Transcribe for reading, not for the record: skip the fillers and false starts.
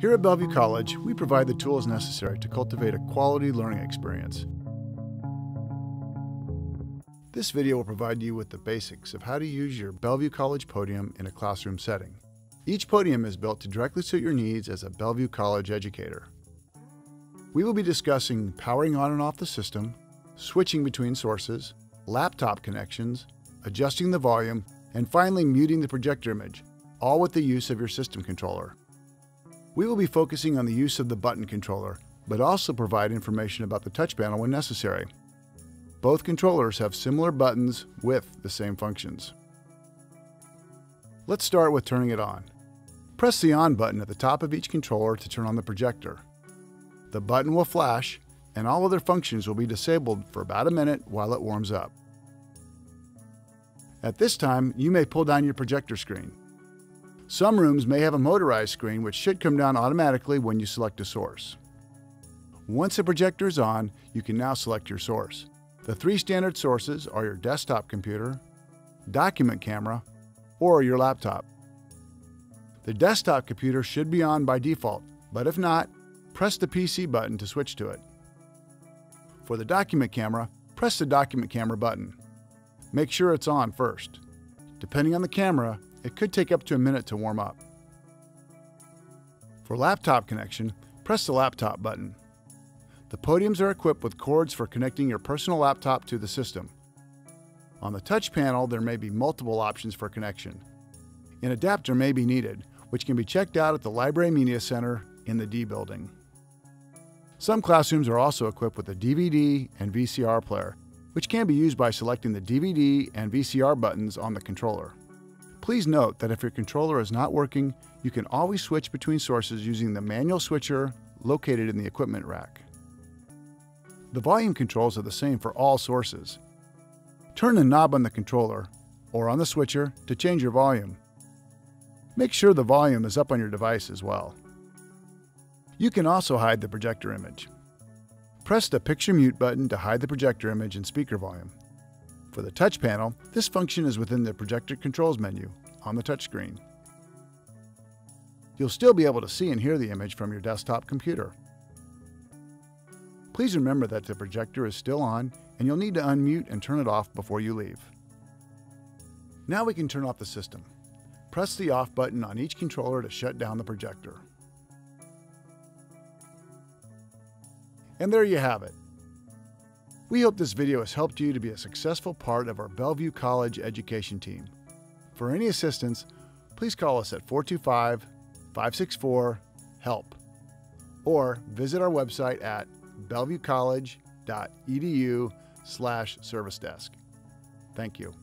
Here at Bellevue College, we provide the tools necessary to cultivate a quality learning experience. This video will provide you with the basics of how to use your Bellevue College podium in a classroom setting. Each podium is built to directly suit your needs as a Bellevue College educator. We will be discussing powering on and off the system, switching between sources, laptop connections, adjusting the volume, and finally muting the projector image, all with the use of your system controller. We will be focusing on the use of the button controller, but also provide information about the touch panel when necessary. Both controllers have similar buttons with the same functions. Let's start with turning it on. Press the on button at the top of each controller to turn on the projector. The button will flash, and all other functions will be disabled for about a minute while it warms up. At this time, you may pull down your projector screen. Some rooms may have a motorized screen, which should come down automatically when you select a source. Once the projector is on, you can now select your source. The three standard sources are your desktop computer, document camera, or your laptop. The desktop computer should be on by default, but if not, press the PC button to switch to it. For the document camera, press the document camera button. Make sure it's on first. Depending on the camera, it could take up to a minute to warm up. For laptop connection, press the laptop button. The podiums are equipped with cords for connecting your personal laptop to the system. On the touch panel, there may be multiple options for connection. An adapter may be needed, which can be checked out at the Library Media Center in the D building. Some classrooms are also equipped with a DVD and VCR player, which can be used by selecting the DVD and VCR buttons on the controller. Please note that if your controller is not working, you can always switch between sources using the manual switcher located in the equipment rack. The volume controls are the same for all sources. Turn the knob on the controller or on the switcher to change your volume. Make sure the volume is up on your device as well. You can also hide the projector image. Press the picture mute button to hide the projector image and speaker volume. For the touch panel, this function is within the projector controls menu on the touchscreen. You'll still be able to see and hear the image from your desktop computer. Please remember that the projector is still on, and you'll need to unmute and turn it off before you leave. Now we can turn off the system. Press the off button on each controller to shut down the projector. And there you have it. We hope this video has helped you to be a successful part of our Bellevue College education team. For any assistance, please call us at 425-564-HELP or visit our website at bellevuecollege.edu/service desk. Thank you.